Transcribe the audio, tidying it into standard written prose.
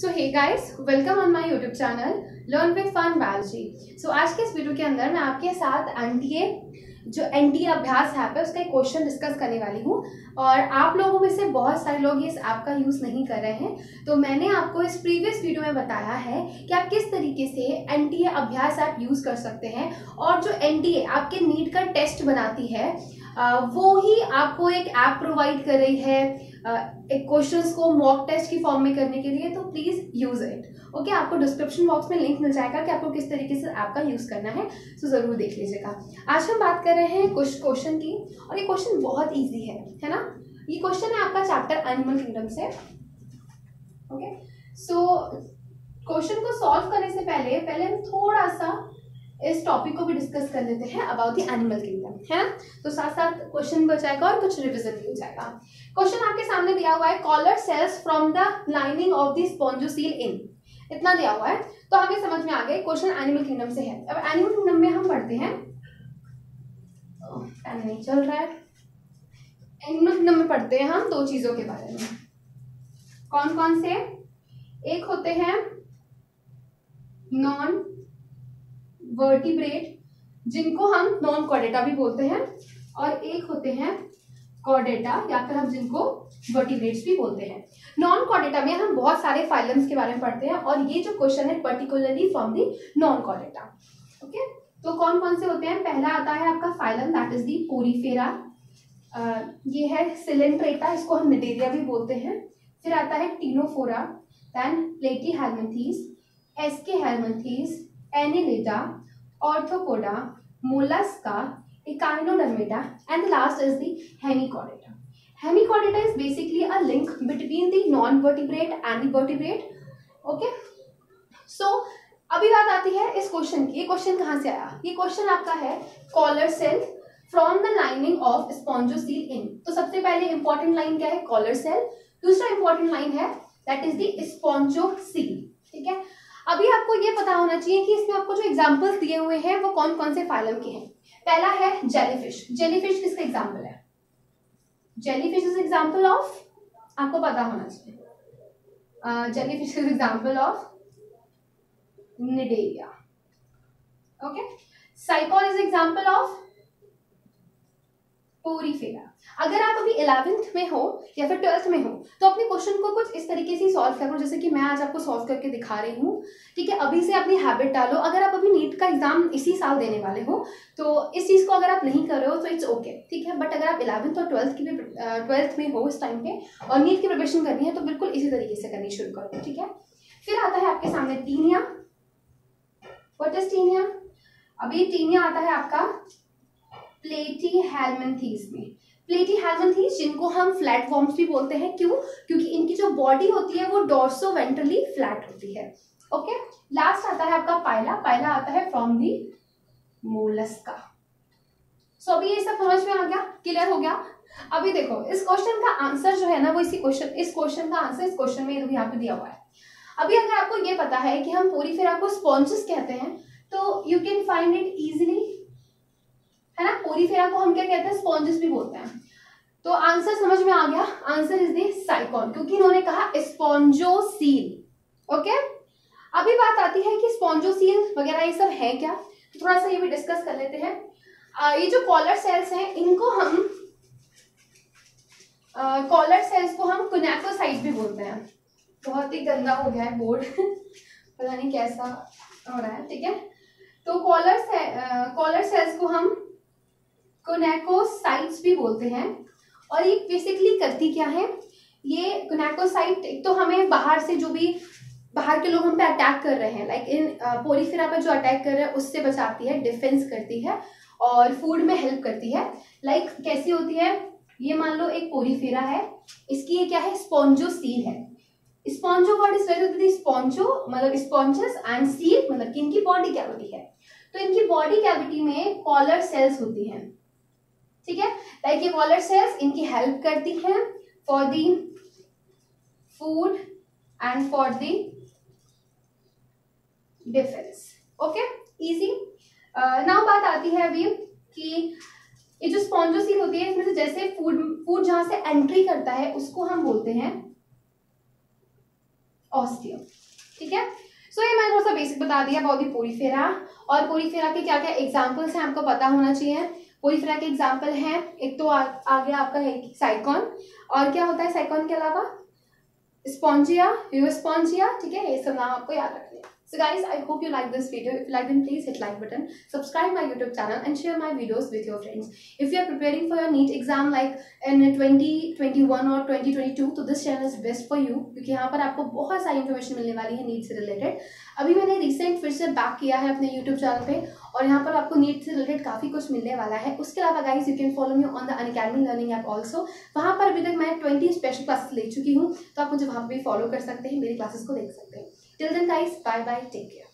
So hey guys, welcome on my YouTube channel learn with fun biology. So आज के इस video के अंदर मैं आपके साथ एनटीए अभ्यास ऐप है उसका एक क्वेश्चन डिस्कस करने वाली हूँ। और आप लोगों में से बहुत सारे लोग इस ऐप का यूज़ नहीं कर रहे हैं, तो मैंने आपको इस प्रीवियस वीडियो में बताया है कि आप किस तरीके से एनटीए अभ्यास ऐप यूज़ कर सकते हैं। और जो एनटीए आपके नीट का टेस्ट बनाती है वो ही आपको एक ऐप प्रोवाइड कर रही है एक क्वेश्चंस को मॉक टेस्ट की फॉर्म में करने के लिए, तो प्लीज़ यूज़ इट। ओके, आपको डिस्क्रिप्शन बॉक्स में लिंक मिल जाएगा कि आपको किस तरीके से आपका यूज़ करना है, सो ज़रूर देख लीजिएगा। आज हम बात कर रहे हैं कुछ क्वेश्चन की, और ये क्वेश्चन बहुत ईजी है ना। ये क्वेश्चन है आपका चैप्टर एनिमल किंगडम से। ओके, सो क्वेश्चन को सॉल्व करने से पहले हम थोड़ा सा इस टॉपिक को भी डिस्कस कर लेते हैं अबाउट द एनिमल किंगडम, है ना। तो साथ साथ क्वेश्चन भी हो जाएगा और कुछ रिविजन भी हो जाएगा। क्वेश्चन आपके सामने दिया हुआ है, collar cells from the lining of the spongocoel in, इतना दिया हुआ है। तो हमें समझ में आ गया क्वेश्चन एनिमल किंगडम से है। अब एनिमल किंगडम में हम पढ़ते हैं, टाइम नहीं चल रहा है। एनिमल किंगडम में पढ़ते हैं हम दो चीजों के बारे में, कौन कौन से। एक होते हैं नॉन वर्टिब्रेट, जिनको हम नॉन कॉर्डेटा भी बोलते हैं, और एक होते हैं कॉर्डेटा, या फिर हम जिनको वर्टिब्रेट्स भी बोलते हैं। नॉन कॉर्डेटा में हम बहुत सारे फाइलम्स के बारे में पढ़ते हैं, और ये जो क्वेश्चन है particularly from the non Chordata. Okay, तो कौन कौन से होते हैं। पहला आता है आपका phylum, that is the Porifera, ये है सिलेंट्रेटा, इसको हम निडेरिया भी बोलते हैं। फिर आता है Ctenophora, then Platyhelminthes, Aschelminthes, Annelida, arthropoda, Mollusca, Echinodermata, and the last is the hemichordata. Hemichordata is basically a link between the non-vertebrate and the vertebrate. Okay? So अभी बात आती है इस क्वेश्चन की। ये क्वेश्चन कहाँ से आया। ये क्वेश्चन आपका है collar cell from the lining of spongocoel in. तो सबसे पहले इंपॉर्टेंट लाइन क्या है, कॉलर सेल। दूसरा इंपॉर्टेंट लाइन है दैट इज द स्पॉन्जोसील, ठीक है। अभी आपको ये पता होना चाहिए कि इसमें आपको जो एग्जाम्पल्स दिए हुए हैं वो कौन कौन से फाइलम के हैं। पहला है जेलीफिश। जेलीफिश किसका एग्जाम्पल है, जेलीफिश इज एग्जाम्पल ऑफ, आपको पता होना चाहिए, jellyfish is example of Cnidaria. Okay, Sycon is example of Porifera. अगर आप अभी 11th में हो या फिर 12th में हो तो अपने क्वेश्चन को कुछ इस तरीके से सॉल्व करो जैसे कि मैं आज आपको सॉल्व करके दिखा रही हूँ, ठीक है। अभी से अपनी हैबिट डालो। अगर आप अभी नीट का एग्जाम इसी साल देने वाले हो तो इस चीज़ को अगर आप नहीं कर रहे हो तो इट्स ओके, ठीक है। बट अगर आप 11th और 12th में हो इस टाइम पे और नीट की प्रिपरेशन करनी है तो बिल्कुल इसी तरीके से करनी शुरू करो, ठीक है। फिर आता है आपके सामने टीनिया। What is Taenia. अभी टीनिया आता है आपका प्लेटीहेलमिंथीज में। प्लेटीहेलमिंथीज जिनको हम फ्लैट वर्म्स भी बोलते हैं, क्यों, क्योंकि इनकी जो बॉडी होती है वो डोर्सो वेंट्रली फ्लैट होती है। ओके, लास्ट आता है आपका पाइला। पाइला आता है फ्रॉम दी मोलस्का। सो अभी ये सब समझ में आ गया, क्लियर हो गया। अभी देखो इस क्वेश्चन का आंसर जो है ना वो इस क्वेश्चन का आंसर इस क्वेश्चन में यहाँ पे दिया हुआ है। अभी अगर आपको ये पता है कि हम पोरीफेरा को स्पॉन्जेस कहते हैं तो you can find it easily, है ना। पोरीफेरा को हम क्या कहते हैं, स्पॉन्जेस भी बोलते हैं। तो आंसर समझ में आ गया, आंसर इज द साइकॉन, क्योंकि इन्होंने कहा स्पॉन्जोसील। ओके, अभी बात आती है कि स्पॉन्जोसील वगैरह ये सब है क्या, तो थोड़ा सा ये भी डिस्कस कर लेते हैं। ये जो कॉलर सेल्स हैं इनको हम कॉलर सेल्स को हम कोनैकोसाइट भी बोलते हैं। बहुत ही गंदा हो गया है बोर्ड पता नहीं कैसा हो रहा है, ठीक है। तो कॉलर सेल्स को हम कोनैकोसाइट्स भी बोलते हैं, और ये बेसिकली करती क्या है, ये कोनैकोसाइट एक तो हमें बाहर से जो भी बाहर के लोग हम पे अटैक कर रहे हैं, लाइक इन पोरीफेरा पे जो अटैक कर रहे हैं उससे बचाती है, डिफेंस करती है और फूड में हेल्प करती है। लाइक कैसी होती है, ये मान लो एक पोरीफेरा है, इसकी ये क्या है, स्पॉन्जोसील है। Spongo word is very spongo मतलब स्पॉन्जेस एंड सील मतलब कि इनकी बॉडी कैविटी है। तो इनकी बॉडी कैविटी में कॉलर सेल्स होती हैं, ठीक है। लाइक ये कॉलर सेल्स इनकी हेल्प करती हैं for the food and for the defence. Okay, easy. Now बात आती है अभी कि ये जो स्पॉन्जोसील होती है इसमें से जैसे फूड जहां से एंट्री करता है उसको हम बोलते हैं ऑस्टियम। ठीक है, सो ये मैंने थोड़ा सा बेसिक बता दिया अबाउट द पोरीफेरा, और पोरीफेरा के क्या क्या एग्जाम्पल्स हैं हमको पता होना चाहिए। पोरीफेरा के एग्जाम्पल हैं, एक तो आगे आपका है साइकॉन, और क्या होता है साइकॉन के अलावा स्पॉन्जिया, यूस्पॉन्जिया। ठीक है, ये सब नाम आपको याद रखना है। So guys, I hope you like this video. If you like, then please hit like button, subscribe my YouTube channel, and share my videos with your friends. If you are preparing for your NEET exam like in 2021 or 2022, तो this channel is best for you, क्योंकि यहाँ पर आपको बहुत सारी information मिलने वाली है NEET से रिलेटेड। अभी मैंने रिसेंट फिर से बैक किया है अपने YouTube चैनल पे, और यहाँ पर आपको NEET से रिलेटेड काफ़ी कुछ मिलने वाला है। उसके अलावा guys you can follow me on the Unacademy learning app also, वहाँ पर अभी तक मैं 20 स्पेशल क्लासेस ले चुकी हूँ, तो आप मुझे वहाँ पर भी फॉलो कर सकते हैं, मेरी क्लासेस को देख सकते हैं। Till then guys, bye bye, take care.